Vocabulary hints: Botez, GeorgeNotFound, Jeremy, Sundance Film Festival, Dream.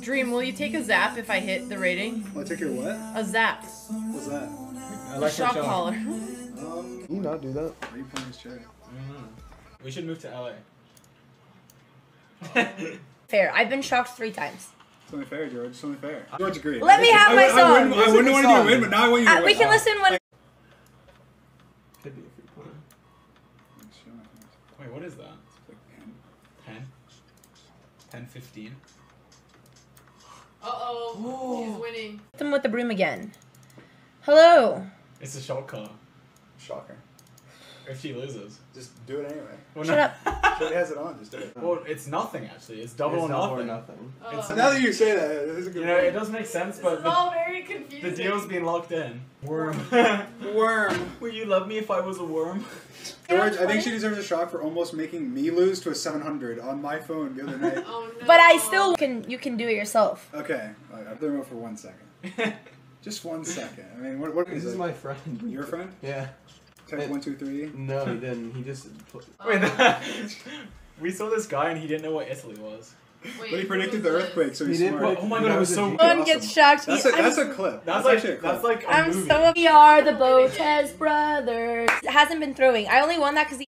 Dream, will you take a zap if I hit the rating? Will I take your what? A zap. What's that? I like shock collar. Can you not do that? Why are you playing this chair? We should move to LA. Fair. I've been shocked 3 times. It's only fair, George. It's only fair. George agreed. Let me have my song. I wouldn't want you to win, but now I want you to win. We can listen when. Could be a free point. Wait, what is that? It's like 10. 10? 15? Uh-oh, he's winning. Hit them with the broom again. Hello. It's a shocker. Shocker. If she loses. Just do it anyway. Well, Shut up. She has it on, just do it. Well, it's nothing actually. It's double or nothing. Now that you say that, it is a good point. It does make sense, but it's all very confusing. The deal's being locked in. Worm. Worm. Will you love me if I was a worm? George, I think she deserves a shock for almost making me lose to a 700 on my phone the other night. Oh, no. But I still can, you can do it yourself. Okay, I've been real for 1 second. Just 1 second. I mean, what is this? This is my friend. Your friend? Yeah. Type 1, 2, 3. No, he didn't. He just. Wait, we saw this guy and he didn't know what Italy was. Wait, but he predicted the earthquake, so he's smart. Oh my god, it was so. One gets shocked. That's a clip. That's actually a clip. That's like a movie. We are the Botez brothers. It hasn't been throwing. I only won that because he.